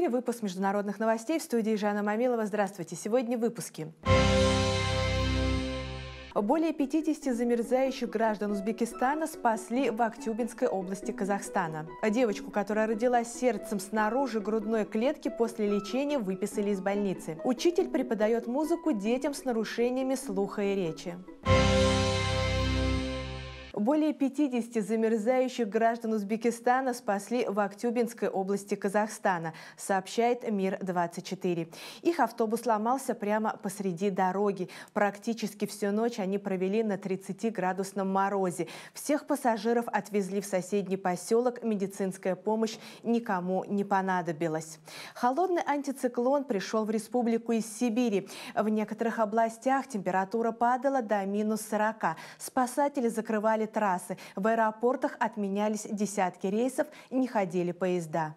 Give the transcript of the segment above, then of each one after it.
эфире выпуск международных новостей. В студии Жанна Мамилова. Здравствуйте. Сегодня в выпуске. Более 50 замерзающих граждан Узбекистана спасли в Актюбинской области Казахстана. Девочку, которая родилась сердцем снаружи грудной клетки, после лечения выписали из больницы. Учитель преподает музыку детям с нарушениями слуха и речи. Более 50 замерзающих граждан Узбекистана спасли в Актюбинской области Казахстана, сообщает Мир-24. Их автобус ломался прямо посреди дороги. Практически всю ночь они провели на 30-градусном морозе. Всех пассажиров отвезли в соседний поселок. Медицинская помощь никому не понадобилась. Холодный антициклон пришел в республику из Сибири. В некоторых областях температура падала до минус 40. Спасатели закрывали трассы. В аэропортах отменялись десятки рейсов, не ходили поезда.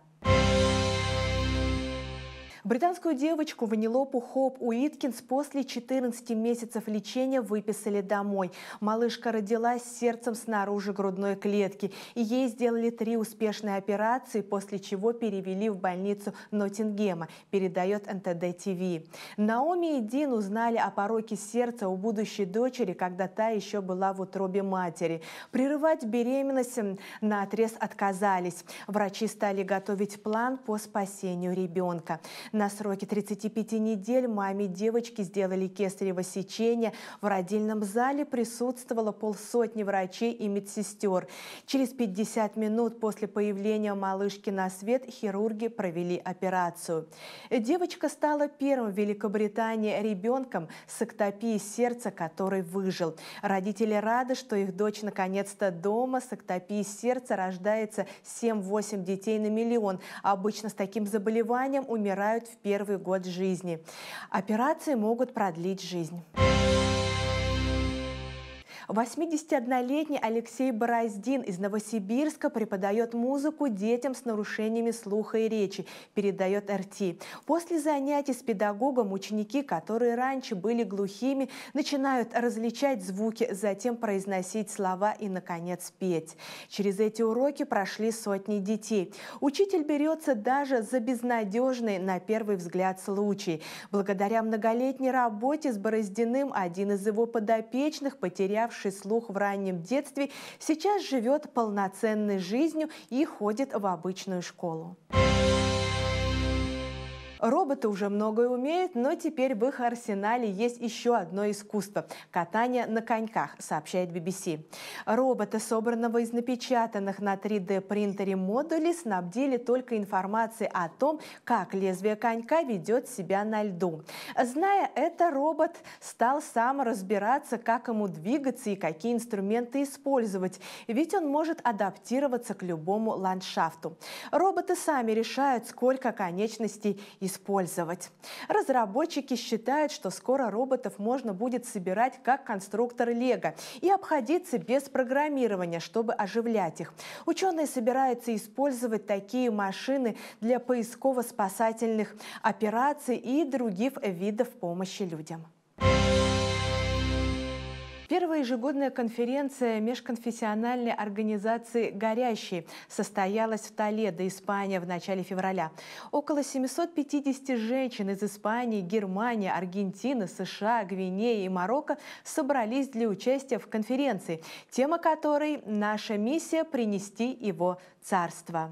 Британскую девочку Ванилопу Хоп Уиткинс после 14 месяцев лечения выписали домой. Малышка родилась с сердцем снаружи грудной клетки. Ей сделали 3 успешные операции, после чего перевели в больницу Ноттингема, передает НТД-ТВ. Наоми и Дин узнали о пороке сердца у будущей дочери, когда та еще была в утробе матери. Прерывать беременность наотрез отказались. Врачи стали готовить план по спасению ребенка. На сроке 35 недель маме девочки сделали кесарево сечение. В родильном зале присутствовало полсотни врачей и медсестер. Через 50 минут после появления малышки на свет хирурги провели операцию. Девочка стала первым в Великобритании ребенком с эктопией сердца, который выжил. Родители рады, что их дочь наконец-то дома. С эктопией сердца рождается 7-8 детей на миллион. Обычно с таким заболеванием умирают в первый год жизни. Операции могут продлить жизнь. 81-летний Алексей Бороздин из Новосибирска преподает музыку детям с нарушениями слуха и речи, передает РТ. После занятий с педагогом ученики, которые раньше были глухими, начинают различать звуки, затем произносить слова и, наконец, петь. Через эти уроки прошли сотни детей. Учитель берется даже за безнадежные, на первый взгляд, случаи. Благодаря многолетней работе с Бороздиным один из его подопечных, потерявший слух в раннем детстве, сейчас живет полноценной жизнью и ходит в обычную школу. Роботы уже многое умеют, но теперь в их арсенале есть еще одно искусство – катание на коньках, сообщает BBC. Роботы, собранного из напечатанных на 3D-принтере модулей, снабдили только информацией о том, как лезвие конька ведет себя на льду. Зная это, робот стал сам разбираться, как ему двигаться и какие инструменты использовать, ведь он может адаптироваться к любому ландшафту. Роботы сами решают, сколько конечностей использовать. Разработчики считают, что скоро роботов можно будет собирать как конструктор Лего и обходиться без программирования, чтобы оживлять их. Ученые собираются использовать такие машины для поисково-спасательных операций и других видов помощи людям. Первая ежегодная конференция межконфессиональной организации «Горящие» состоялась в Толедо, Испания, в начале февраля. Около 750 женщин из Испании, Германии, Аргентины, США, Гвинеи и Марокко собрались для участия в конференции, тема которой «Наша миссия – принести его царство».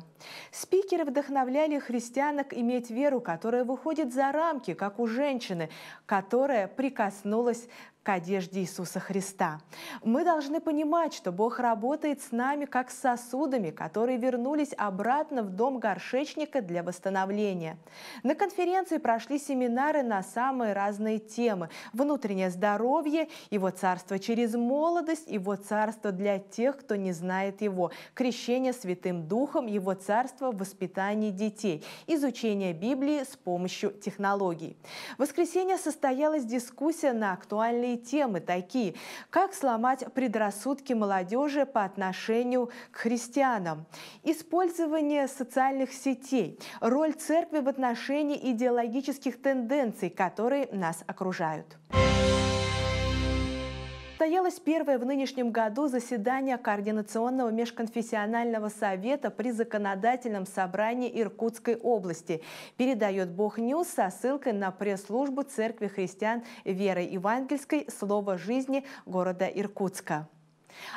Спикеры вдохновляли христианок иметь веру, которая выходит за рамки, как у женщины, которая прикоснулась к одежде Иисуса Христа. Мы должны понимать, что Бог работает с нами как с сосудами, которые вернулись обратно в дом горшечника для восстановления. На конференции прошли семинары на самые разные темы: внутреннее здоровье, его царство через молодость, его царство для тех, кто не знает его, крещение Святым Духом, его царство в воспитании детей, изучение Библии с помощью технологий. В воскресенье состоялась дискуссия на актуальные темы, такие как сломать предрассудки молодежи по отношению к христианам, использование социальных сетей, роль церкви в отношении идеологических тенденций, которые нас окружают. Состоялось первое в нынешнем году заседание Координационного межконфессионального совета при законодательном собрании Иркутской области. Передает Бог-Ньюс со ссылкой на пресс-службу Церкви христиан веры евангельской «Слово жизни» города Иркутска.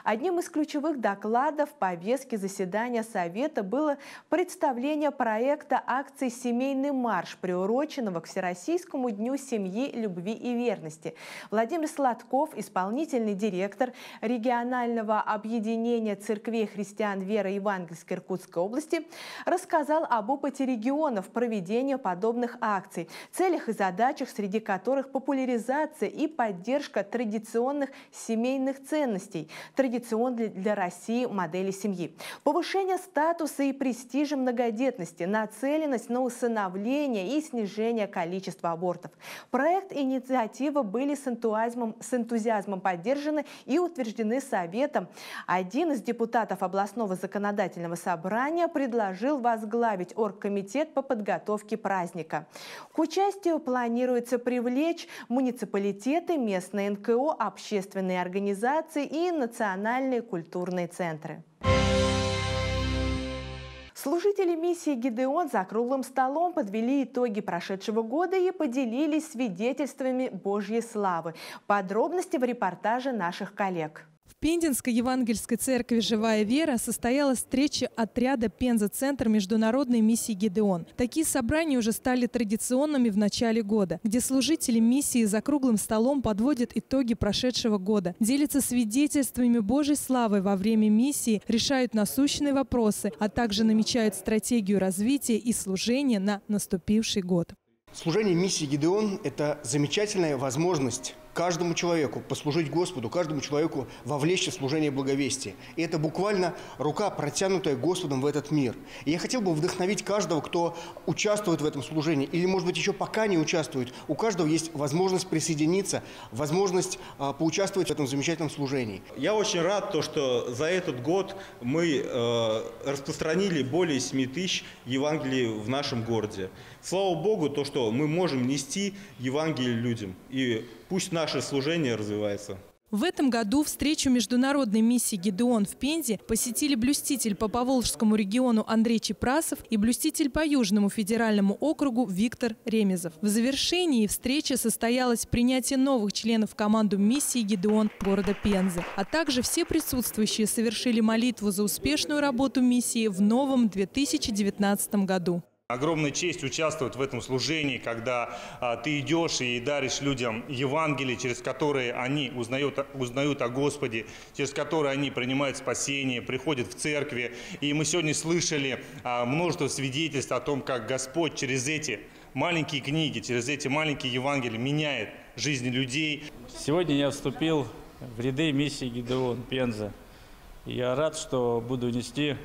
Одним из ключевых докладов повестки заседания Совета было представление проекта акции «Семейный марш», приуроченного к Всероссийскому дню семьи, любви и верности. Владимир Сладков, исполнительный директор регионального объединения церквей христиан веры евангельской Иркутской области, рассказал об опыте регионов проведения подобных акций, целях и задачах, среди которых популяризация и поддержка традиционных семейных ценностей, традиционной для России модели семьи, повышение статуса и престижа многодетности, нацеленность на усыновление и снижение количества абортов. Проект и инициатива были с энтузиазмом поддержаны и утверждены Советом. Один из депутатов областного законодательного собрания предложил возглавить оргкомитет по подготовке праздника. К участию планируется привлечь муниципалитеты, местные НКО, общественные организации и национальные культурные центры. Служители миссии «Гидеон» за круглым столом подвели итоги прошедшего года и поделились свидетельствами Божьей славы. Подробности в репортаже наших коллег. В Пензенской евангельской церкви «Живая вера» состоялась встреча отряда «Пенза-центр» международной миссии «Гидеон». Такие собрания уже стали традиционными в начале года, где служители миссии за круглым столом подводят итоги прошедшего года, делятся свидетельствами Божьей славы во время миссии, решают насущные вопросы, а также намечают стратегию развития и служения на наступивший год. Служение миссии «Гидеон» – это замечательная возможность каждому человеку послужить Господу, каждому человеку вовлечься в служение благовестия. И это буквально рука, протянутая Господом в этот мир. И я хотел бы вдохновить каждого, кто участвует в этом служении, или, может быть, еще пока не участвует. У каждого есть возможность присоединиться, возможность поучаствовать в этом замечательном служении. Я очень рад, что за этот год мы распространили более 7 тысяч Евангелий в нашем городе. Слава Богу, что мы можем нести Евангелие людям. И пусть наше служение развивается. В этом году встречу международной миссии «Гидеон» в Пензе посетили блюститель по Поволжскому региону Андрей Чипрасов и блюститель по Южному федеральному округу Виктор Ремезов. В завершении встречи состоялось принятие новых членов в команду миссии «Гидеон» города Пензы. А также все присутствующие совершили молитву за успешную работу миссии в новом 2019 году. Огромная честь участвовать в этом служении, когда ты идешь и даришь людям Евангелие, через которые они узнают о Господе, через которые они принимают спасение, приходят в церкви. И мы сегодня слышали множество свидетельств о том, как Господь через эти маленькие книги, через эти маленькие Евангелия меняет жизни людей. Сегодня я вступил в ряды миссии «Гидеон» Пенза. Я рад, что буду нести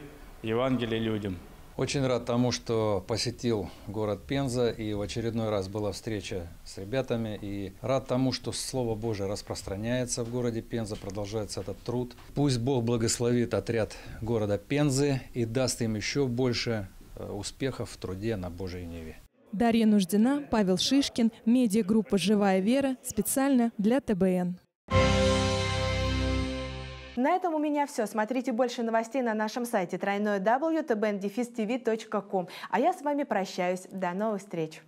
Евангелие людям. Очень рад тому, что посетил город Пенза, и в очередной раз была встреча с ребятами. И рад тому, что Слово Божие распространяется в городе Пенза, продолжается этот труд. Пусть Бог благословит отряд города Пензы и даст им еще больше успехов в труде на Божьей ниве. Дарья Нуждина, Павел Шишкин, медиагруппа «Живая вера» специально для ТБН. На этом у меня все. Смотрите больше новостей на нашем сайте www.tbn-tv.com. А я с вами прощаюсь. До новых встреч!